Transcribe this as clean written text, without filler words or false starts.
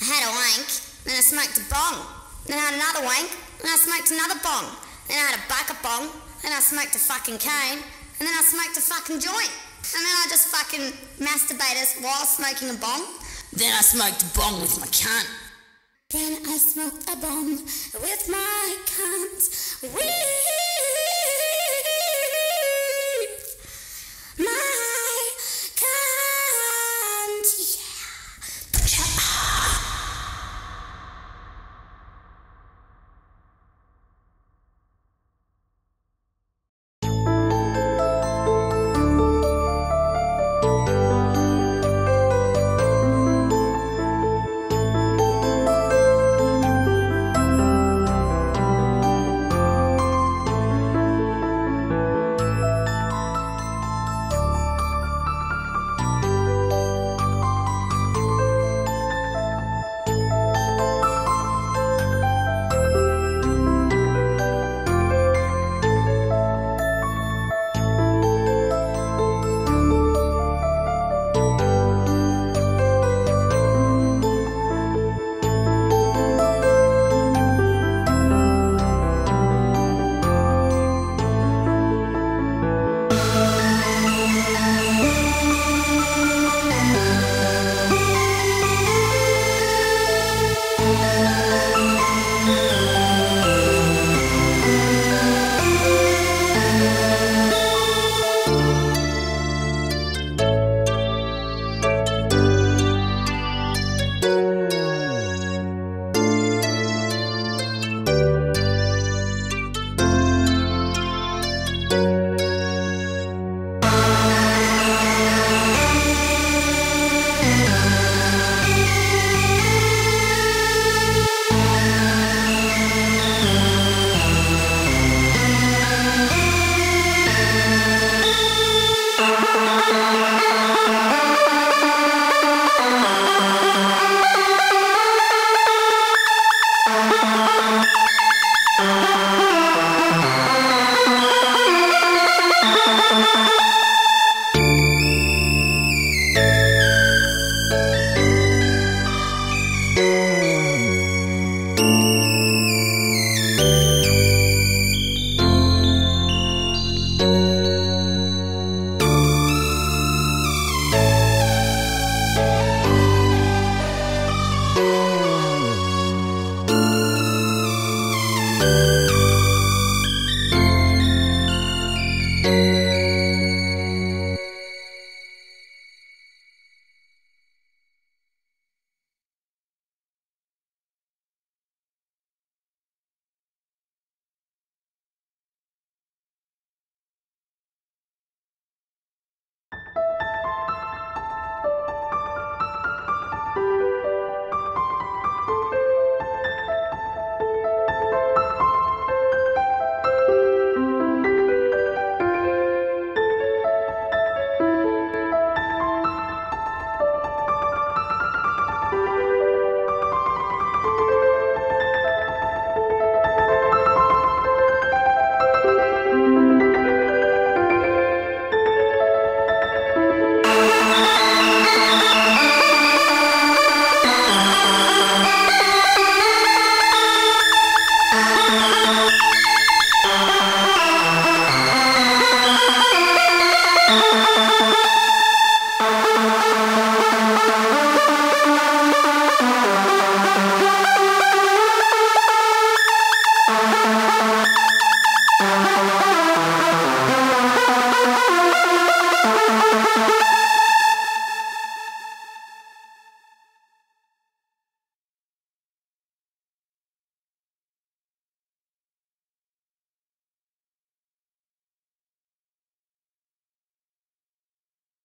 I had a wank, then I smoked a bong, then I had another wank, then I smoked another bong, then I had a bucket bong, then I smoked a fucking cane, and then I smoked a fucking joint, and then I just fucking masturbated while smoking a bong. Then I smoked a bong with my cunt. Then I smoked a bong with my cunt. With my cunt, yeah.